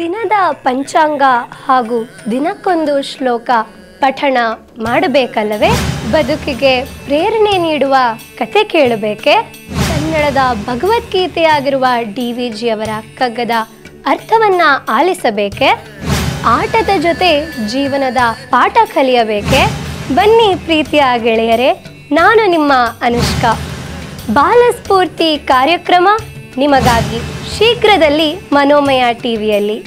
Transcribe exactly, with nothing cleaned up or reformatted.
ದಿನದ ಪಂಚಾಂಗ ಹಾಗೂ ದಿನಕ್ಕೊಂದು ಶ್ಲೋಕ ಪಠಣ ಮಾಡಬೇಕಲ್ಲವೇ? ಬದುಕಿಗೆ ಪ್ರೇರಣೆ ನೀಡುವ ಕಥೆ ಕೇಳಬೇಕೆ? ಕನ್ನಡದ ಭಗವದ್ಗೀತೆಯಾಗಿರುವ ಡಿ ವಿ ಜಿಯವರ ಕಗ್ಗದ ಅರ್ಥವನ್ನು ಆಲಿಸಬೇಕೆ? ಆಟದ ಜೊತೆ ಜೀವನದ ಪಾಠ ಕಲಿಯಬೇಕೆ? ಬನ್ನಿ ಪ್ರೀತಿಯ ಗೆಳೆಯರೇ, ನಾನು ನಿಮ್ಮ ಅನುಷ್ಕಾ. ಬಾಲಸ್ಫೂರ್ತಿ ಕಾರ್ಯಕ್ರಮ ನಿಮಗಾಗಿ ಶೀಘ್ರದಲ್ಲಿ ಮನೋಮಯ ಟಿವಿಯಲ್ಲಿ.